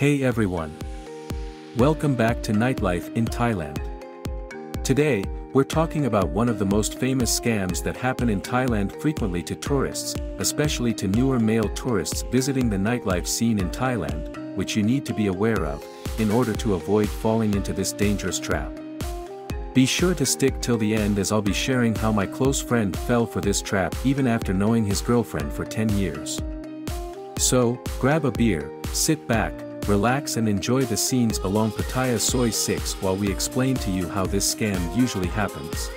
Hey everyone! Welcome back to Nightlife in Thailand. Today, we're talking about one of the most famous scams that happen in Thailand frequently to tourists, especially to newer male tourists visiting the nightlife scene in Thailand, which you need to be aware of, in order to avoid falling into this dangerous trap. Be sure to stick till the end as I'll be sharing how my close friend fell for this trap even after knowing his girlfriend for 10 years. So, grab a beer, sit back, relax and enjoy the scenes along Pattaya Soi 6 while we explain to you how this scam usually happens.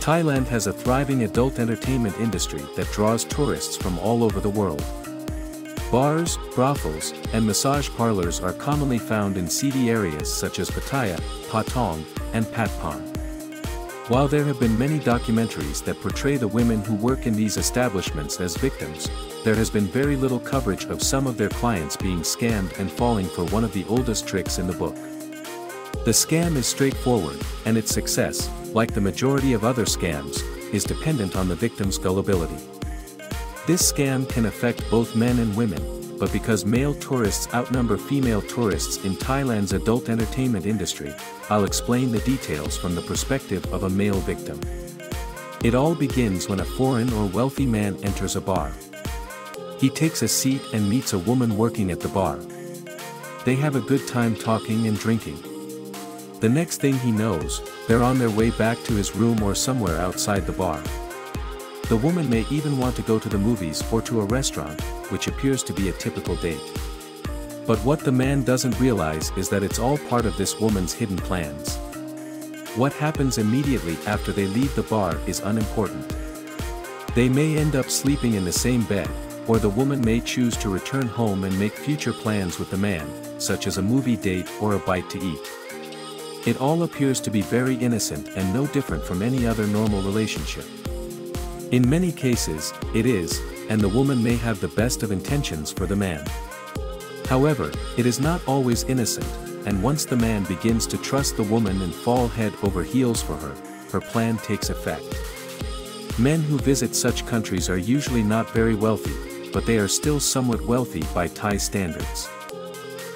Thailand has a thriving adult entertainment industry that draws tourists from all over the world. Bars, brothels, and massage parlors are commonly found in seedy areas such as Pattaya, Patong, and Patpong. While there have been many documentaries that portray the women who work in these establishments as victims, there has been very little coverage of some of their clients being scammed and falling for one of the oldest tricks in the book. The scam is straightforward, and its success, like the majority of other scams, is dependent on the victim's gullibility. This scam can affect both men and women, but because male tourists outnumber female tourists in Thailand's adult entertainment industry, I'll explain the details from the perspective of a male victim. It all begins when a foreign or wealthy man enters a bar. He takes a seat and meets a woman working at the bar. They have a good time talking and drinking. The next thing he knows, they're on their way back to his room or somewhere outside the bar. The woman may even want to go to the movies or to a restaurant, which appears to be a typical date. But what the man doesn't realize is that it's all part of this woman's hidden plans. What happens immediately after they leave the bar is unimportant. They may end up sleeping in the same bed, or the woman may choose to return home and make future plans with the man, such as a movie date or a bite to eat. It all appears to be very innocent and no different from any other normal relationship. In many cases, it is, and the woman may have the best of intentions for the man. However, it is not always innocent, and once the man begins to trust the woman and fall head over heels for her, her plan takes effect. Men who visit such countries are usually not very wealthy, but they are still somewhat wealthy by Thai standards.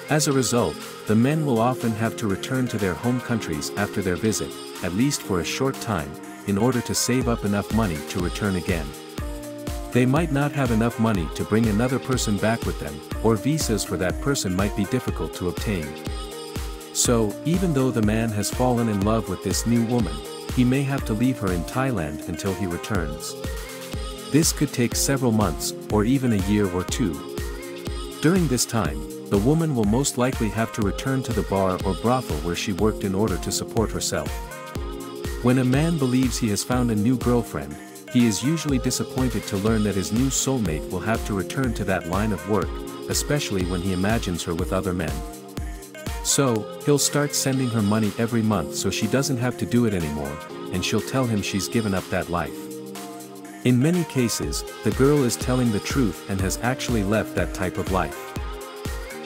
As a result, the men will often have to return to their home countries after their visit, at least for a short time, in order to save up enough money to return again. They might not have enough money to bring another person back with them, or visas for that person might be difficult to obtain. So, even though the man has fallen in love with this new woman, he may have to leave her in Thailand until he returns. This could take several months, or even a year or two. During this time, the woman will most likely have to return to the bar or brothel where she worked in order to support herself. When a man believes he has found a new girlfriend, he is usually disappointed to learn that his new soulmate will have to return to that line of work, especially when he imagines her with other men. So, he'll start sending her money every month so she doesn't have to do it anymore, and she'll tell him she's given up that life. In many cases, the girl is telling the truth and has actually left that type of life.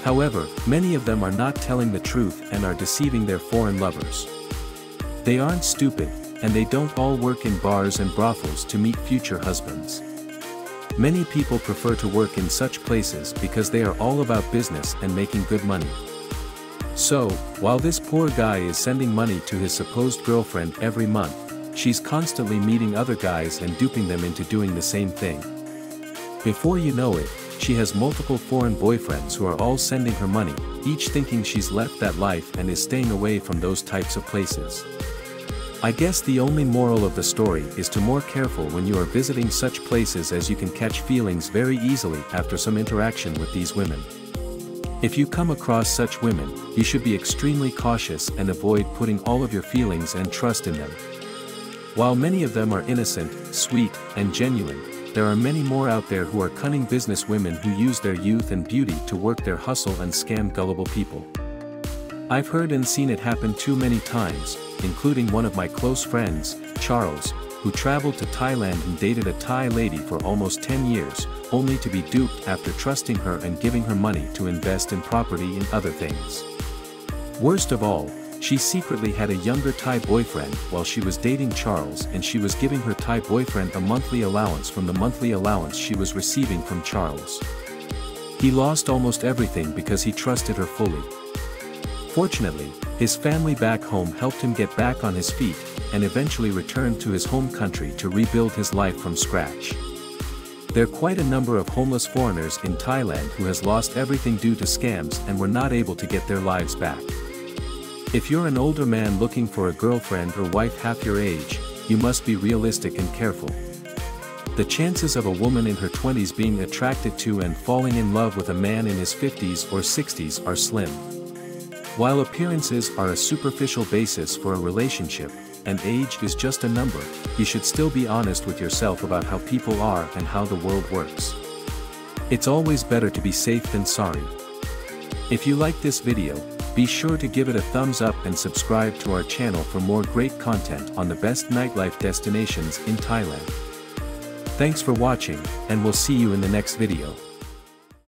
However, many of them are not telling the truth and are deceiving their foreign lovers. They aren't stupid, and they don't all work in bars and brothels to meet future husbands. Many people prefer to work in such places because they are all about business and making good money. So, while this poor guy is sending money to his supposed girlfriend every month, she's constantly meeting other guys and duping them into doing the same thing. Before you know it, she has multiple foreign boyfriends who are all sending her money, each thinking she's left that life and is staying away from those types of places. I guess the only moral of the story is to be more careful when you are visiting such places as you can catch feelings very easily after some interaction with these women. If you come across such women, you should be extremely cautious and avoid putting all of your feelings and trust in them. While many of them are innocent, sweet, and genuine, there are many more out there who are cunning business women who use their youth and beauty to work their hustle and scam gullible people. I've heard and seen it happen too many times, including one of my close friends, Charles, who traveled to Thailand and dated a Thai lady for almost 10 years, only to be duped after trusting her and giving her money to invest in property and other things. Worst of all, she secretly had a younger Thai boyfriend while she was dating Charles, and she was giving her Thai boyfriend a monthly allowance from the monthly allowance she was receiving from Charles. He lost almost everything because he trusted her fully. Fortunately, his family back home helped him get back on his feet, and eventually returned to his home country to rebuild his life from scratch. There are quite a number of homeless foreigners in Thailand who has lost everything due to scams and were not able to get their lives back. If you're an older man looking for a girlfriend or wife half your age, you must be realistic and careful. The chances of a woman in her 20s being attracted to and falling in love with a man in his 50s or 60s are slim. While appearances are a superficial basis for a relationship, and age is just a number, you should still be honest with yourself about how people are and how the world works. It's always better to be safe than sorry. If you like this video, be sure to give it a thumbs up and subscribe to our channel for more great content on the best nightlife destinations in Thailand. Thanks for watching, and we'll see you in the next video.